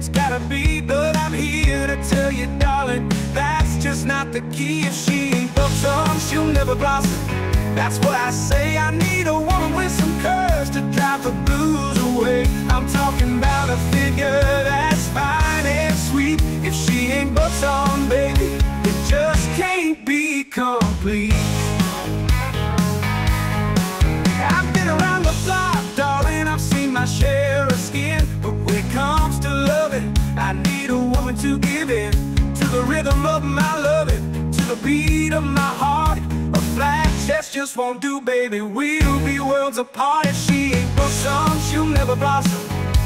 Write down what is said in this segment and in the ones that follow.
it's gotta be. But I'm here to tell you, darling, that's just not the key. If she ain't built on, she'll never blossom. That's what I say, I need a woman with some curves to drive the blues away. I'm talking about a figure that's fine and sweet. If she ain't built on, baby, it just can't be complete. I've been around the block, darling, I've seen my share of skin. But when it comes to loving, I need a woman to give in to the rhythm of my loving, to the beat of my heart. A flat chest just won't do, baby, we'll be worlds apart. If she ain't blossom, she'll never blossom.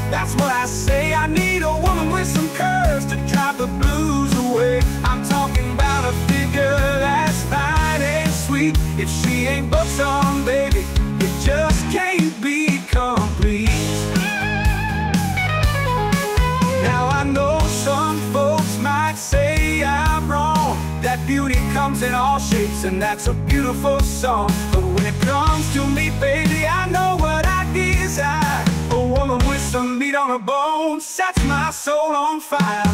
That's what I say, I need a woman with some curves to drive the blues away. I'm talking about a figure that's fine and sweet. If she ain't blossom, baby, it just can't be complete. Now I know some folks might say I'm wrong, that beauty comes in all shapes, and that's a beautiful song. But when it comes to me, baby, I know what I desire. A woman with some meat on her bones sets my soul on fire.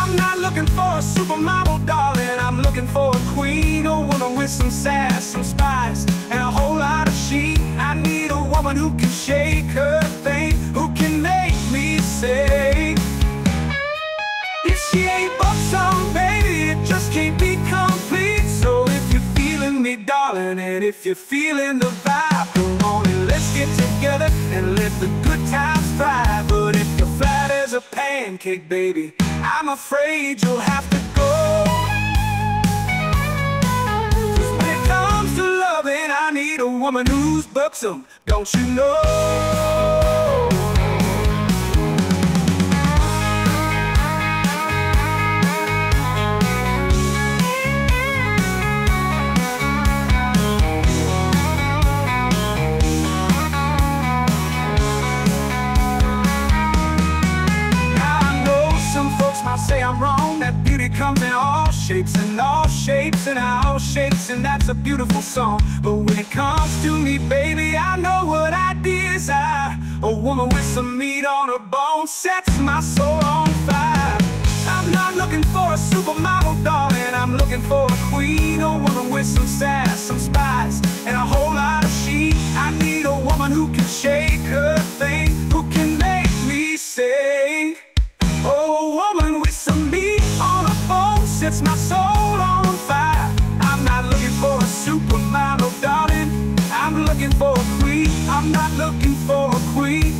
I'm not looking for a supermodel, darling, I'm looking for a queen, a woman with some sass, some spice, and a whole lot of sheen. I need a woman who can shake her thing, who can make me say, if she ain't buxom, baby, it just can't be complete. So if you're feeling me, darling, and if you're feeling the vibe, come on and let's get together and let the good times thrive. But if you're flat as a pancake, baby, I'm afraid you'll have to go. 'Cause when it comes to loving, I need a woman who's buxom, don't you know? Say I'm wrong, that beauty comes in all shapes and all shapes and all shapes, and that's a beautiful song. But when it comes to me, baby, I know what I desire. A woman with some meat on her bone sets my soul on fire. I'm not looking for a supermodel, darling, I'm looking for a queen, a woman with some sass, some spice, and a whole lot of sheen. I need a woman who can shake her thing, who can make me sing. Oh, a woman with some meat on her bone sets my soul on fire. I'm not looking for a supermodel, darling, I'm looking for a queen. I'm not looking for a queen.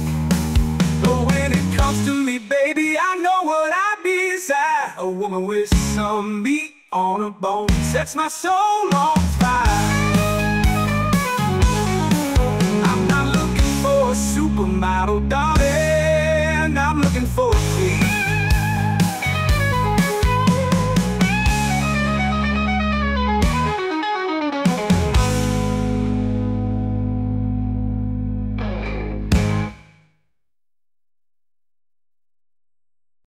But when it comes to me, baby, I know what I desire. A woman with some meat on her bone sets my soul on fire. I'm not looking for a supermodel, darling,